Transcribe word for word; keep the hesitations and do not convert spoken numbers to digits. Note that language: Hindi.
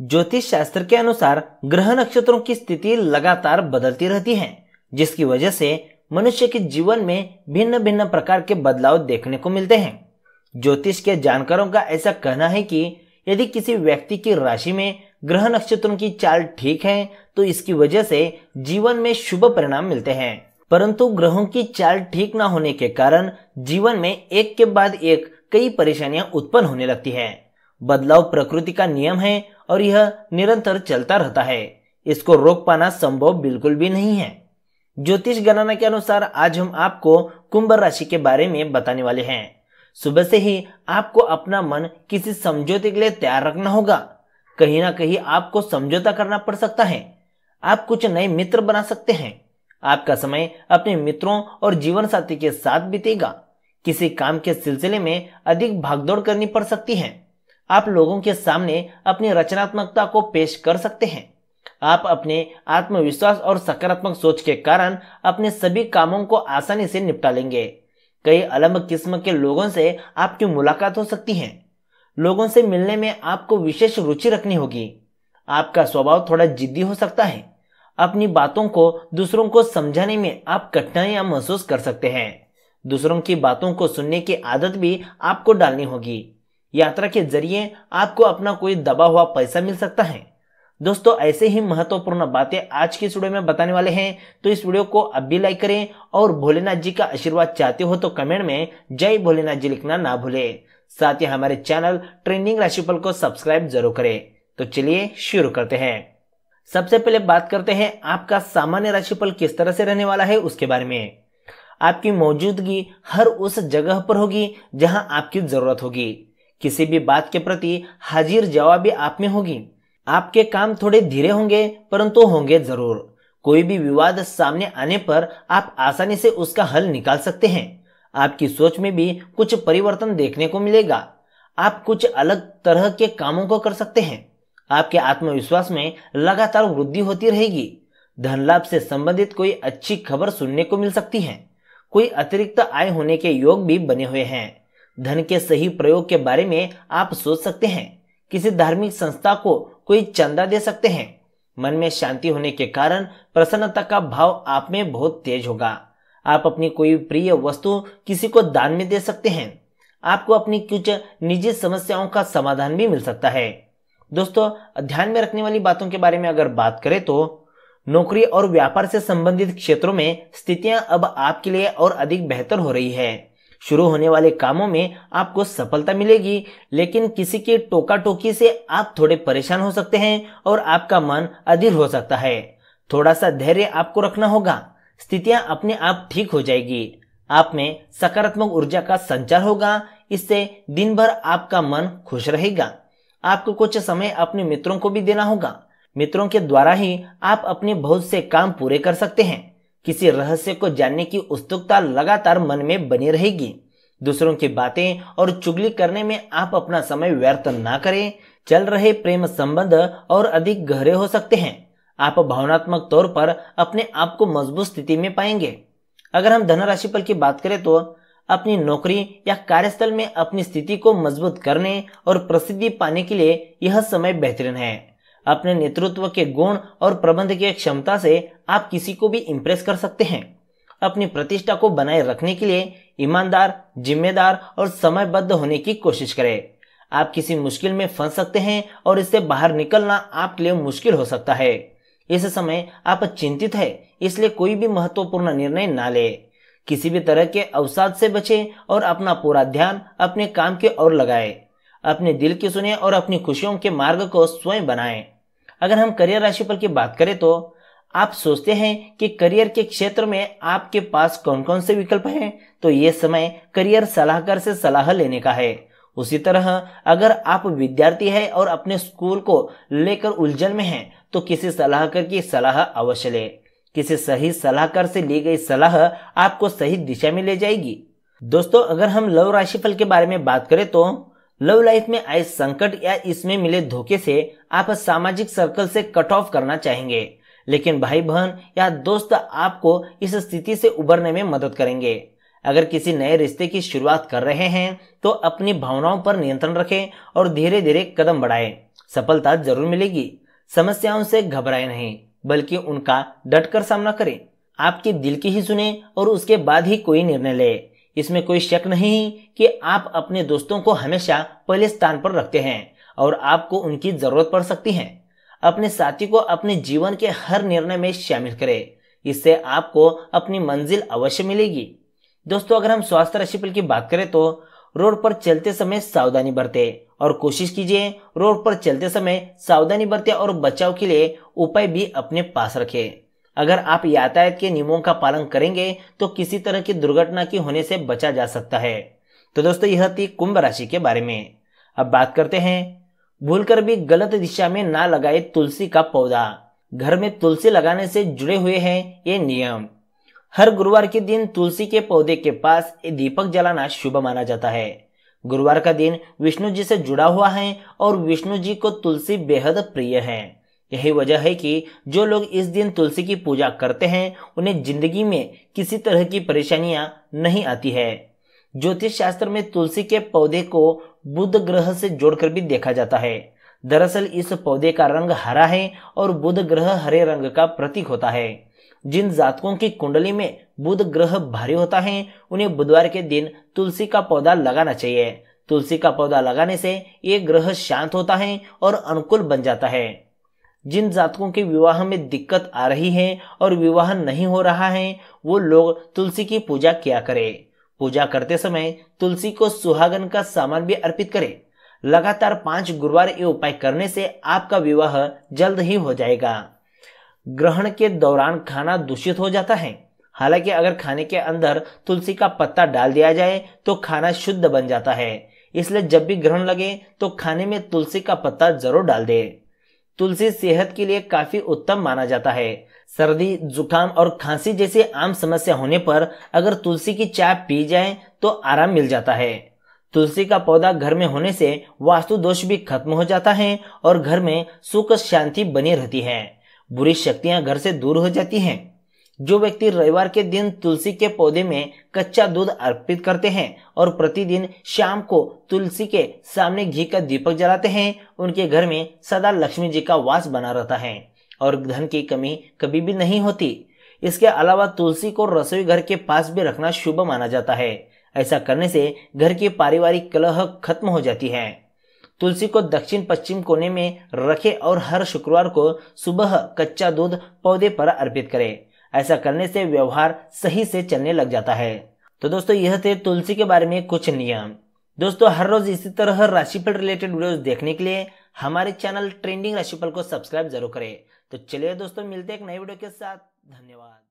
ज्योतिष शास्त्र के अनुसार ग्रह नक्षत्रों की स्थिति लगातार बदलती रहती है, जिसकी वजह से मनुष्य के जीवन में भिन्न भिन्न प्रकार के बदलाव देखने को मिलते हैं। ज्योतिष के जानकारों का ऐसा कहना है कि यदि किसी व्यक्ति की राशि में ग्रह नक्षत्रों की चाल ठीक है तो इसकी वजह से जीवन में शुभ परिणाम मिलते हैं, परंतु ग्रहों की चाल ठीक न होने के कारण जीवन में एक के बाद एक कई परेशानियां उत्पन्न होने लगती है। बदलाव प्रकृति का नियम है और यह निरंतर चलता रहता है, इसको रोक पाना संभव बिल्कुल भी नहीं है। ज्योतिष गणना के अनुसार आज हम आपको कुंभ राशि के बारे में बताने वाले हैं। सुबह से ही आपको अपना मन किसी समझौते के लिए तैयार रखना होगा। कहीं ना कहीं आपको समझौता करना पड़ सकता है। आप कुछ नए मित्र बना सकते हैं। आपका समय अपने मित्रों और जीवन साथी के साथ बीतेगा। किसी काम के सिलसिले में अधिक भागदौड़ करनी पड़ सकती है। आप लोगों के सामने अपनी रचनात्मकता को पेश कर सकते हैं। आप अपने आत्मविश्वास और सकारात्मक सोच के कारण अपने सभी कामों को आसानी से निपटा लेंगे। कई अलग किस्म के लोगों से आपकी मुलाकात हो सकती है। लोगों से मिलने में आपको विशेष रुचि रखनी होगी। आपका स्वभाव थोड़ा जिद्दी हो सकता है। अपनी बातों को दूसरों को समझाने में आप कठिनाइयां महसूस कर सकते हैं। दूसरों की बातों को सुनने की आदत भी आपको डालनी होगी। यात्रा के जरिए आपको अपना कोई दबा हुआ पैसा मिल सकता है। दोस्तों, ऐसे ही महत्वपूर्ण बातें आज की इस वीडियो में बताने वाले हैं, तो इस वीडियो को अब भी लाइक करें और भोलेनाथ जी का आशीर्वाद चाहते हो तो कमेंट में जय भोलेनाथ जी लिखना ना भूले। साथ ही हमारे चैनल ट्रेंडिंग राशिफल को सब्सक्राइब जरूर करें। तो चलिए शुरू करते हैं। सबसे पहले बात करते हैं आपका सामान्य राशिफल किस तरह से रहने वाला है उसके बारे में। आपकी मौजूदगी हर उस जगह पर होगी जहां आपकी जरूरत होगी। किसी भी बात के प्रति हाजिर जवाबी आप में होगी। आपके काम थोड़े धीरे होंगे परंतु होंगे जरूर। कोई भी विवाद सामने आने पर आप आसानी से उसका हल निकाल सकते हैं। आपकी सोच में भी कुछ परिवर्तन देखने को मिलेगा। आप कुछ अलग तरह के कामों को कर सकते हैं। आपके आत्मविश्वास में लगातार वृद्धि होती रहेगी। धन लाभ से संबंधित कोई अच्छी खबर सुनने को मिल सकती है। कोई अतिरिक्त आय होने के योग भी बने हुए हैं। धन के सही प्रयोग के बारे में आप सोच सकते हैं। किसी धार्मिक संस्था को कोई चंदा दे सकते हैं। मन में शांति होने के कारण प्रसन्नता का भाव आप में बहुत तेज होगा। आप अपनी कोई प्रिय वस्तु किसी को दान में दे सकते हैं। आपको अपनी कुछ निजी समस्याओं का समाधान भी मिल सकता है। दोस्तों, ध्यान में रखने वाली बातों के बारे में अगर बात करें तो नौकरी और व्यापार से संबंधित क्षेत्रों में स्थितियां अब आपके लिए और अधिक बेहतर हो रही है। शुरू होने वाले कामों में आपको सफलता मिलेगी, लेकिन किसी की टोका टोकी से आप थोड़े परेशान हो सकते हैं और आपका मन अधीर हो सकता है। थोड़ा सा धैर्य आपको रखना होगा। स्थितियां अपने आप ठीक हो जाएगी। आप में सकारात्मक ऊर्जा का संचार होगा। इससे दिन भर आपका मन खुश रहेगा। आपको कुछ समय अपने मित्रों को भी देना होगा। मित्रों के द्वारा ही आप अपने बहुत से काम पूरे कर सकते हैं। किसी रहस्य को जानने की उत्सुकता लगातार मन में बनी रहेगी। दूसरों की बातें और चुगली करने में आप अपना समय व्यर्थ ना करें। चल रहे प्रेम संबंध और अधिक गहरे हो सकते हैं। आप भावनात्मक तौर पर अपने आप को मजबूत स्थिति में पाएंगे। अगर हम धन राशिफल की बात करें तो अपनी नौकरी या कार्यस्थल में अपनी स्थिति को मजबूत करने और प्रसिद्धि पाने के लिए यह समय बेहतरीन है। अपने नेतृत्व के गुण और प्रबंधकीय क्षमता से आप किसी को भी इम्प्रेस कर सकते हैं। अपनी प्रतिष्ठा को बनाए रखने के लिए ईमानदार, जिम्मेदार और समयबद्ध होने की कोशिश करें। आप किसी मुश्किल में फंस सकते हैं और इससे बाहर निकलना आपके लिए मुश्किल हो सकता है। इस समय आप चिंतित है, इसलिए कोई भी महत्वपूर्ण निर्णय ना ले। किसी भी तरह के अवसाद से बचें और अपना पूरा ध्यान अपने काम की ओर लगाएं। अपने दिल की सुने और अपनी खुशियों के मार्ग को स्वयं बनाएं। अगर हम करियर राशिफल की बात करें तो आप सोचते हैं कि करियर के क्षेत्र में आपके पास कौन कौन से विकल्प हैं, तो ये समय करियर सलाहकार से सलाह लेने का है। उसी तरह अगर आप विद्यार्थी हैं और अपने स्कूल को लेकर उलझन में हैं तो किसी सलाहकार की सलाह अवश्य लें। किसी सही सलाहकार से ली गई सलाह आपको सही दिशा में ले जाएगी। दोस्तों, अगर हम लव राशिफल के बारे में बात करें तो लव लाइफ में आए संकट या इसमें मिले धोखे से आप सामाजिक सर्कल से कट ऑफ करना चाहेंगे, लेकिन भाई बहन या दोस्त आपको इस स्थिति से उबरने में मदद करेंगे। अगर किसी नए रिश्ते की शुरुआत कर रहे हैं तो अपनी भावनाओं पर नियंत्रण रखें और धीरे धीरे कदम बढ़ाएं। सफलता जरूर मिलेगी। समस्याओं से घबराएं नहीं, बल्कि उनका डटकर सामना करें। आपके दिल की ही सुने और उसके बाद ही कोई निर्णय ले। इसमें कोई शक नहीं कि आप अपने दोस्तों को हमेशा पहले स्थान पर रखते हैं और आपको उनकी जरूरत पड़ सकती है। अपने साथी को अपने जीवन के हर निर्णय में शामिल करें, इससे आपको अपनी मंजिल अवश्य मिलेगी। दोस्तों, अगर हम स्वास्थ्य राशिफल की बात करें तो रोड पर चलते समय सावधानी बरतें और कोशिश कीजिए रोड पर चलते समय सावधानी बरतें और बचाव के लिए उपाय भी अपने पास रखें। अगर आप यातायात के नियमों का पालन करेंगे तो किसी तरह की दुर्घटना की होने से बचा जा सकता है। तो दोस्तों, यह थी कुंभ राशि के बारे में। अब बात करते हैं, भूलकर भी गलत दिशा में ना लगाए तुलसी का पौधा। घर में तुलसी लगाने से जुड़े हुए हैं ये नियम। हर गुरुवार के दिन तुलसी के पौधे के पास दीपक जलाना शुभ माना जाता है। गुरुवार का दिन विष्णु जी से जुड़ा हुआ है और विष्णु जी को तुलसी बेहद प्रिय है। यही वजह है कि जो लोग इस दिन तुलसी की पूजा करते हैं उन्हें जिंदगी में किसी तरह की परेशानियां नहीं आती है। ज्योतिष शास्त्र में तुलसी के पौधे को बुध ग्रह से जोड़कर भी देखा जाता है। दरअसल इस पौधे का रंग हरा है और बुध ग्रह हरे रंग का प्रतीक होता है। जिन जातकों की कुंडली में बुध ग्रह भारी होता है उन्हें बुधवार के दिन तुलसी का पौधा लगाना चाहिए। तुलसी का पौधा लगाने से ये ग्रह शांत होता है और अनुकूल बन जाता है। जिन जातकों के विवाह में दिक्कत आ रही है और विवाह नहीं हो रहा है वो लोग तुलसी की पूजा किया करें। पूजा करते समय तुलसी को सुहागन का सामान भी अर्पित करें। लगातार पांच गुरुवार ये उपाय करने से आपका विवाह जल्द ही हो जाएगा। ग्रहण के दौरान खाना दूषित हो जाता है, हालांकि अगर खाने के अंदर तुलसी का पत्ता डाल दिया जाए तो खाना शुद्ध बन जाता है। इसलिए जब भी ग्रहण लगे तो खाने में तुलसी का पत्ता जरूर डाल दे। तुलसी सेहत के लिए काफी उत्तम माना जाता है। सर्दी, जुकाम और खांसी जैसी आम समस्या होने पर अगर तुलसी की चाय पी जाए तो आराम मिल जाता है। तुलसी का पौधा घर में होने से वास्तु दोष भी खत्म हो जाता है और घर में सुख शांति बनी रहती है। बुरी शक्तियां घर से दूर हो जाती हैं। जो व्यक्ति रविवार के दिन तुलसी के पौधे में कच्चा दूध अर्पित करते हैं और प्रतिदिन शाम को तुलसी के सामने घी का दीपक जलाते हैं उनके घर में सदा लक्ष्मी जी का वास बना रहता है और धन की कमी कभी भी नहीं होती। इसके अलावा तुलसी को रसोई घर के पास भी रखना शुभ माना जाता है। ऐसा करने से घर की पारिवारिक कलह खत्म हो जाती है। तुलसी को दक्षिण पश्चिम कोने में रखें और हर शुक्रवार को सुबह कच्चा दूध पौधे पर अर्पित करें। ऐसा करने से व्यवहार सही से चलने लग जाता है। तो दोस्तों, यह थे तुलसी के बारे में कुछ नियम। दोस्तों, हर रोज इसी तरह राशिफल रिलेटेड वीडियोस देखने के लिए हमारे चैनल ट्रेंडिंग राशिफल को सब्सक्राइब जरूर करें। तो चलिए दोस्तों, मिलते हैं एक नए वीडियो के साथ। धन्यवाद।